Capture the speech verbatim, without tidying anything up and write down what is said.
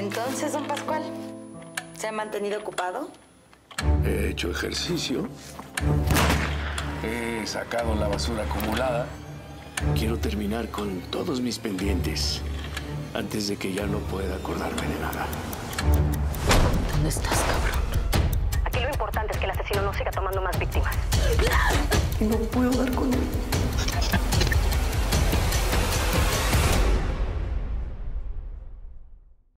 Entonces, don Pascual, ¿se ha mantenido ocupado? He hecho ejercicio. He sacado la basura acumulada. Quiero terminar con todos mis pendientes antes de que ya no pueda acordarme de nada. ¿Dónde estás, cabrón? Aquí lo importante es que el asesino no siga tomando más víctimas. No puedo dar con él.